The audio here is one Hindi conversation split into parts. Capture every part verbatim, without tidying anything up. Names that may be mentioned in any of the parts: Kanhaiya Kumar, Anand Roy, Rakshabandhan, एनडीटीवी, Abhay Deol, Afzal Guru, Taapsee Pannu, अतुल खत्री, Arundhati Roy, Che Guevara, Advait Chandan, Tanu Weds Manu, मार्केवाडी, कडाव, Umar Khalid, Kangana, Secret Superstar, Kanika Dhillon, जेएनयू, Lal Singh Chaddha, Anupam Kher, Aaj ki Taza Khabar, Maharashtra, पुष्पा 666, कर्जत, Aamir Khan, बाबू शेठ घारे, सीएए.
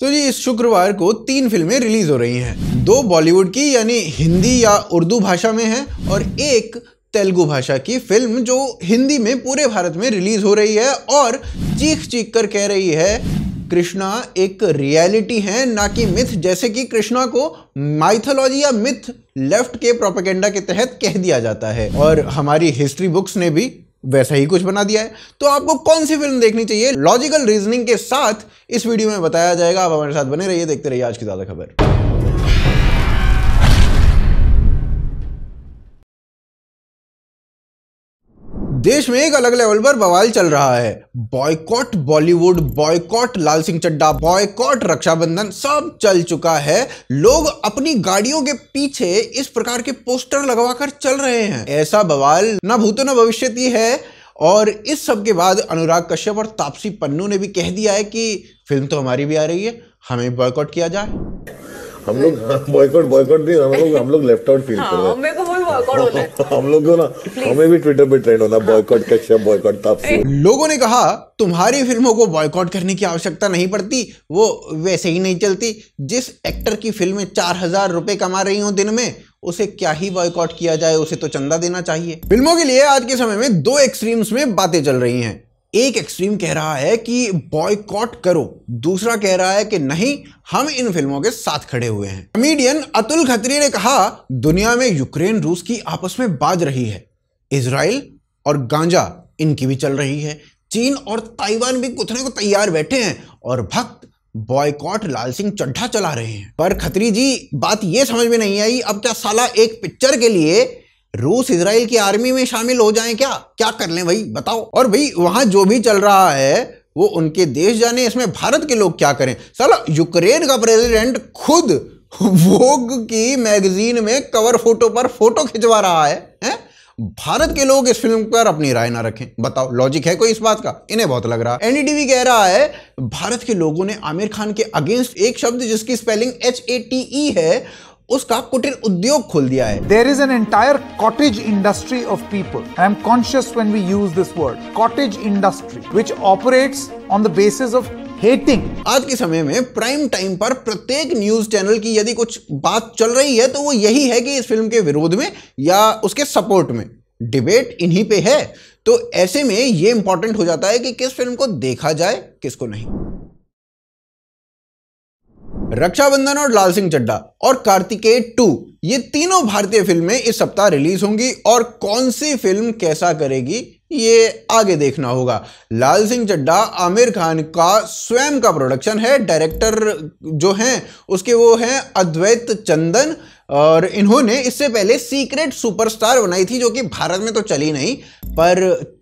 तो जी इस शुक्रवार को तीन फिल्में रिलीज हो रही हैं। दो बॉलीवुड की यानी हिंदी या उर्दू भाषा में है और एक तेलुगु भाषा की फिल्म जो हिंदी में पूरे भारत में रिलीज हो रही है और चीख चीख कर कह रही है कृष्णा एक रियलिटी है ना कि मिथ, जैसे कि कृष्णा को माइथोलॉजी या मिथ लेफ्ट के प्रोपेगेंडा के तहत कह दिया जाता है और हमारी हिस्ट्री बुक्स ने भी वैसा ही कुछ बना दिया है। तो आपको कौन सी फिल्म देखनी चाहिए लॉजिकल रीजनिंग के साथ इस वीडियो में बताया जाएगा। आप हमारे साथ बने रहिए, देखते रहिए आज की ताजा खबर। देश में एक अलग लेवल पर बवाल चल रहा है। Boycott Bollywood, boycott Lal Singh Chaddha, boycott Rakshabandhan, सब चल चुका है। लोग अपनी गाड़ियों के पीछे इस प्रकार के पोस्टर लगवाकर चल रहे हैं। ऐसा बवाल ना भूतो ना भविष्यति है। और इस सब के बाद अनुराग कश्यप और तापसी पन्नू ने भी कह दिया है कि फिल्म तो हमारी भी आ रही है, हमें बॉयकॉट किया जाए। हम लोग बॉयकॉट बॉयकॉट नहीं, हम लोग हम लोग लेफ्ट आउट फील कर रहे हैं। हम लोग ना हमें भी ट्विटर पे ट्रेंड होना, बॉयकॉट कश्यप, बॉयकॉट तापसी। लोगों ने कहा तुम्हारी फिल्मों को बॉयकॉट करने की आवश्यकता नहीं पड़ती, वो वैसे ही नहीं चलती। जिस एक्टर की फिल्में चार हजार रुपए कमा रही हो दिन में, उसे क्या ही बॉयकॉट किया जाए, उसे तो चंदा देना चाहिए। फिल्मों के लिए आज के समय में दो एक्सट्रीम्स में बातें चल रही हैं। एक एक्सट्रीम कह रहा है कि बॉयकॉट करो, दूसरा कह रहा है कि नहीं, हम इन फिल्मों के साथ खड़े हुए हैं। कॉमेडियन अतुल खत्री ने कहा दुनिया में यूक्रेन रूस की आपस में बाज रही है, इजराइल और गांजा इनकी भी चल रही है, चीन और ताइवान भी कुतरने को तैयार बैठे हैं और भक्त बॉयकॉट लाल सिंह चड्ढा चला रहे हैं। पर खत्री जी बात यह समझ में नहीं आई, अब क्या साला एक पिक्चर के लिए रूस इजराइल की आर्मी में शामिल हो जाएं? क्या क्या कर लें भाई, बताओ। और भाई वहां जो भी चल रहा है वो उनके देश जाने, इसमें भारत के लोग क्या करें। साला यूक्रेन का प्रेसिडेंट खुद वोग की मैगजीन में कवर फोटो पर फोटो खिंचवा रहा है, है? भारत के लोग इस फिल्म पर अपनी राय ना रखें, बताओ लॉजिक है कोई इस बात का? इन्हें बहुत लग रहा है। एनडीटीवी कह रहा है भारत के लोगों ने आमिर खान के अगेंस्ट एक शब्द जिसकी spelling H A T E है उसका कुटीर उद्योग खोल दिया है। There is an entire cottage industry of people. I am conscious when we use this word, cottage industry, which operates on the basis of hating. आज के समय में प्राइम टाइम पर प्रत्येक न्यूज चैनल की यदि कुछ बात चल रही है तो वो यही है कि इस फिल्म के विरोध में या उसके सपोर्ट में डिबेट इन्हीं पे है। तो ऐसे में ये इंपॉर्टेंट हो जाता है कि किस फिल्म को देखा जाए किसको नहीं। रक्षाबंधन और लाल सिंह चड्ढा और कार्तिकेय टू, ये तीनों भारतीय फिल्में इस सप्ताह रिलीज होंगी और कौन सी फिल्म कैसा करेगी ये आगे देखना होगा। लाल सिंह चड्ढा आमिर खान का स्वयं का प्रोडक्शन है। डायरेक्टर जो हैं उसके वो हैं अद्वैत चंदन और इन्होंने इससे पहले सीक्रेट सुपरस्टार बनाई थी जो कि भारत में तो चली नहीं पर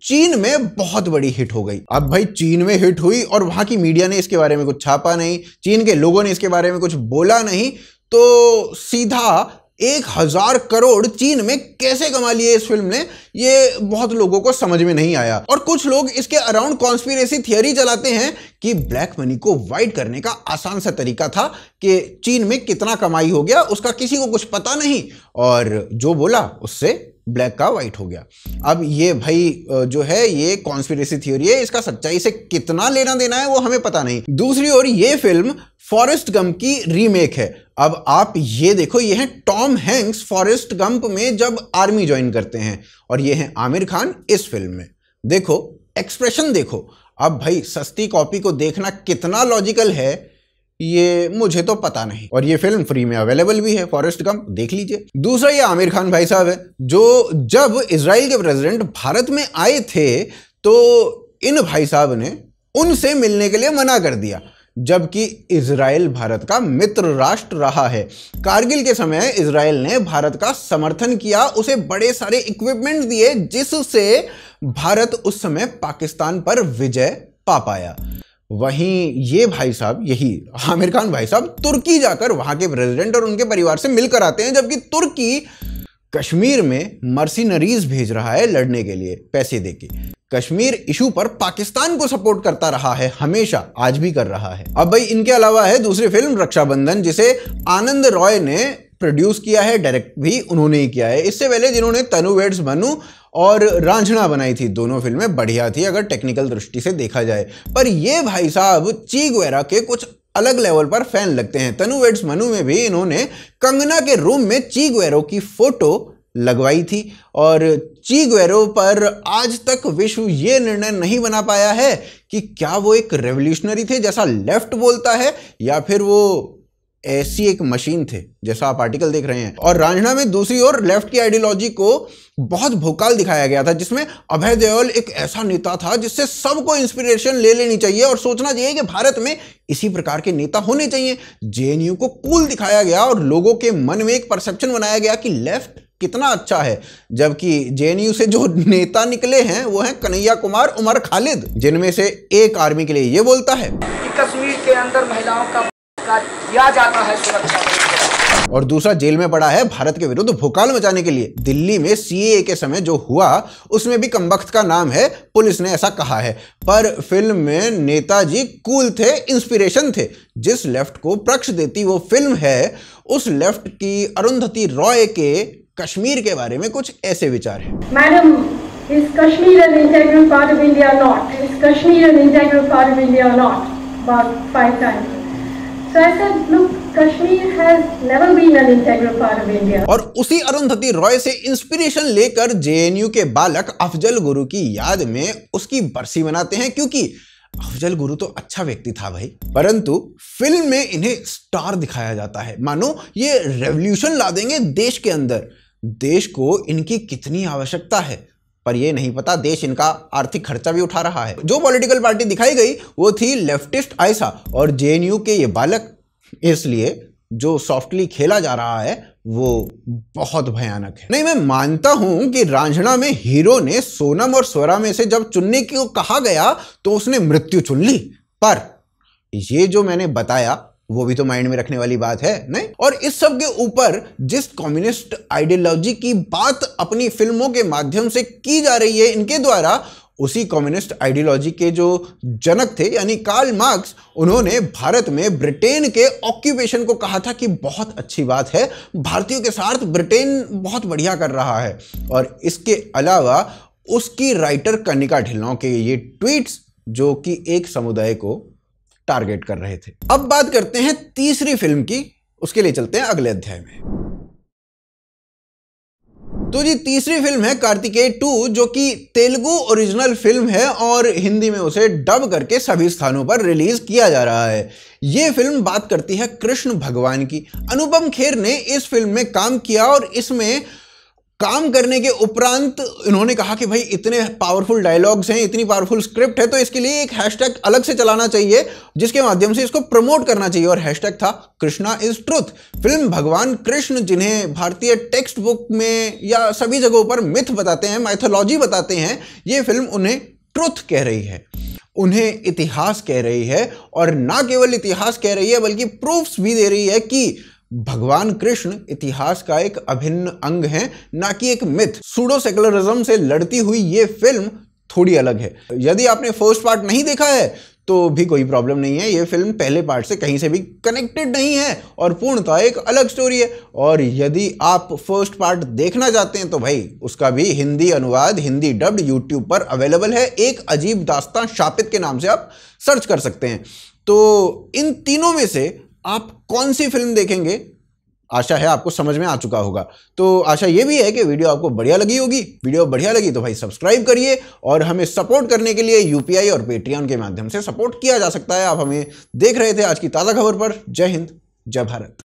चीन में बहुत बड़ी हिट हो गई। अब भाई चीन में हिट हुई और वहां की मीडिया ने इसके बारे में कुछ छापा नहीं, चीन के लोगों ने इसके बारे में कुछ बोला नहीं, तो सीधा एक हजार करोड़ चीन में कैसे कमा लिए इस फिल्म ने, ये बहुत लोगों को समझ में नहीं आया। और कुछ लोग इसके अराउंड कॉन्स्पिरेसी थियरी चलाते हैं कि ब्लैक मनी को वाइट करने का आसान सा तरीका था कि चीन में कितना कमाई हो गया उसका किसी को कुछ पता नहीं और जो बोला उससे ब्लैक का वाइट हो गया। अब ये भाई जो है ये कॉन्स्पिरेसी थ्योरी है, इसका सच्चाई से कितना लेना देना है वो हमें पता नहीं। दूसरी ओर ये फिल्म फॉरेस्ट गंप की रीमेक है। अब आप ये देखो, ये हैं टॉम हैंक्स फॉरेस्ट गंप में जब आर्मी ज्वाइन करते हैं और ये हैं आमिर खान इस फिल्म में। देखो एक्सप्रेशन देखो, अब भाई सस्ती कॉपी को देखना कितना लॉजिकल है ये मुझे तो पता नहीं। और ये फिल्म फ्री में अवेलेबल भी है, फॉरेस्ट गंप देख लीजिए। दूसरा ये आमिर खान भाई साहब है जो जब इजराइल के प्रेसिडेंट भारत में आए थे तो इन भाई साहब ने उनसे मिलने के लिए मना कर दिया, जबकि इजराइल भारत का मित्र राष्ट्र रहा है। कारगिल के समय इजराइल ने भारत का समर्थन किया, उसे बड़े सारे इक्विपमेंट दिए जिससे भारत उस समय पाकिस्तान पर विजय पा पाया। वहीं ये भाई साहब, यही आमिर खान भाई साहब तुर्की जाकर वहां के प्रेसिडेंट और उनके परिवार से मिलकर आते हैं, जबकि तुर्की कश्मीर में मर्सिनरीज भेज रहा है लड़ने के लिए पैसे देके। कश्मीर इशू पर पाकिस्तान को सपोर्ट करता रहा है हमेशा, आज भी कर रहा है। अब भाई इनके अलावा है दूसरी फिल्म रक्षाबंधन जिसे आनंद रॉय ने प्रोड्यूस किया है, डायरेक्ट भी उन्होंने ही किया है। इससे पहले जिन्होंने तनु वेड्स मनू और रांझणा बनाई थी। दोनों फिल्में बढ़िया थी अगर टेक्निकल दृष्टि से देखा जाए, पर ये भाई साहब चे गुएवारा के कुछ अलग लेवल पर फैन लगते हैं। तनु वेड्स मनु में भी इन्होंने कंगना के रूम में चे गुएवारा की फोटो लगवाई थी और चे गुएवारा पर आज तक विश्व ये निर्णय नहीं बना पाया है कि क्या वो एक रेवोल्यूशनरी थे जैसा लेफ्ट बोलता है या फिर वो ऐसी एक मशीन थे जैसा आप आर्टिकल देख रहे हैं। और रांझणा में दूसरी ओर लेफ्ट की आइडियोलॉजी को बहुत भोकाल दिखाया गया था, जिसमें अभय देओल एक ऐसा नेता था जिससे सबको इंस्पिरेशन ले लेनी चाहिए और सोचना चाहिए कि भारत में इसी प्रकार के नेता होने चाहिए। जेएनयू को कूल दिखाया गया और लोगों के मन में एक परसेप्शन बनाया गया कि लेफ्ट कितना अच्छा है, जबकि जेएनयू से जो नेता निकले हैं वो हैं कन्हैया कुमार, उमर खालिद, जिनमें से एक आर्मी के लिए ये बोलता है कि कश्मीर के अंदर महिलाओं का किया जाता है सुरक्षा, और दूसरा जेल में पड़ा है भारत के विरुद्ध भोकाल मचाने के लिए। दिल्ली में सीएए के समय जो हुआ उसमें भी कमबख्त का नाम है, पुलिस ने ऐसा कहा है। पर फिल्म में नेताजी कूल थे, इंस्पिरेशन थे। जिस लेफ्ट को प्रक्ष देती वो फिल्म है, उस लेफ्ट की अरुंधति रॉय के कश्मीर के बारे में कुछ ऐसे विचार हैं। Madam, is Kashmir an integral part of India or not? Is Kashmir an integral part of India or not? About five times. So I said, look, Kashmir has never been an integral part of India. और उसी अरुंधति रॉय से इंस्पिरेशन लेकर जेएनयू के बालक अफजल गुरु की याद में उसकी बरसी मनाते हैं, क्योंकि अफजल गुरु तो अच्छा व्यक्ति था भाई। परंतु फिल्म में इन्हें स्टार दिखाया जाता है, मानो ये रेवोल्यूशन ला देंगे देश के अंदर। देश को इनकी कितनी आवश्यकता है पर ये नहीं पता, देश इनका आर्थिक खर्चा भी उठा रहा है। जो पॉलिटिकल पार्टी दिखाई गई वो थी लेफ्टिस्ट आइसा, और जेएनयू के ये बालक, इसलिए जो सॉफ्टली खेला जा रहा है वो बहुत भयानक है। नहीं, मैं मानता हूं कि रांझणा में हीरो ने सोनम और स्वरा में से जब चुनने को कहा गया तो उसने मृत्यु चुन ली, पर ये जो मैंने बताया वो भी तो माइंड में रखने वाली बात है नहीं। और इस सब के ऊपर जिस कम्युनिस्ट आइडियोलॉजी की बात अपनी फिल्मों के माध्यम से की जा रही है इनके द्वारा, उसी कम्युनिस्ट आइडियोलॉजी के जो जनक थे यानी कार्ल मार्क्स, उन्होंने भारत में ब्रिटेन के ऑक्यूपेशन को कहा था कि बहुत अच्छी बात है, भारतीयों के साथ ब्रिटेन बहुत बढ़िया कर रहा है। और इसके अलावा उसकी राइटर कनिका ढिल्लों के ये ट्वीट्स जो कि एक समुदाय को टारगेट कर रहे थे। अब बात करते हैं तीसरी फिल्म की, उसके लिए चलते हैं अगले अध्याय में। तो जी तीसरी फिल्म है कार्तिकेय टू, जो कि तेलुगु ओरिजिनल फिल्म है और हिंदी में उसे डब करके सभी स्थानों पर रिलीज किया जा रहा है। ये फिल्म बात करती है कृष्ण भगवान की। अनुपम खेर ने इस फिल्म में काम किया और इसमें काम करने के उपरांत इन्होंने कहा कि भाई इतने पावरफुल डायलॉग्स हैं, इतनी पावरफुल स्क्रिप्ट है, तो इसके लिए एक हैशटैग अलग से चलाना चाहिए जिसके माध्यम से इसको प्रमोट करना चाहिए, और हैशटैग था कृष्णा इज ट्रुथ। फिल्म भगवान कृष्ण, जिन्हें भारतीय टेक्स्ट बुक में या सभी जगहों पर मिथ बताते हैं, माइथोलॉजी बताते हैं, ये फिल्म उन्हें ट्रुथ कह रही है, उन्हें इतिहास कह रही है, और ना केवल इतिहास कह रही है बल्कि प्रूफ्स भी दे रही है कि भगवान कृष्ण इतिहास का एक अभिन्न अंग है, ना कि एक मिथ। सूडो सेकुलरिज्म से लड़ती हुई ये फिल्म थोड़ी अलग है। यदि आपने फर्स्ट पार्ट नहीं देखा है तो भी कोई प्रॉब्लम नहीं है, ये फिल्म पहले पार्ट से कहीं से भी कनेक्टेड नहीं है और पूर्णतः एक अलग स्टोरी है। और यदि आप फर्स्ट पार्ट देखना चाहते हैं तो भाई उसका भी हिंदी अनुवाद, हिंदी डब्ड यूट्यूब पर अवेलेबल है, एक अजीब दास्तां शापित के नाम से आप सर्च कर सकते हैं। तो इन तीनों में से आप कौन सी फिल्म देखेंगे, आशा है आपको समझ में आ चुका होगा। तो आशा ये भी है कि वीडियो आपको बढ़िया लगी होगी। वीडियो बढ़िया लगी तो भाई सब्सक्राइब करिए, और हमें सपोर्ट करने के लिए यूपीआई और पेटीएम के माध्यम से सपोर्ट किया जा सकता है। आप हमें देख रहे थे आज की ताज़ा खबर पर। जय हिंद, जय भारत।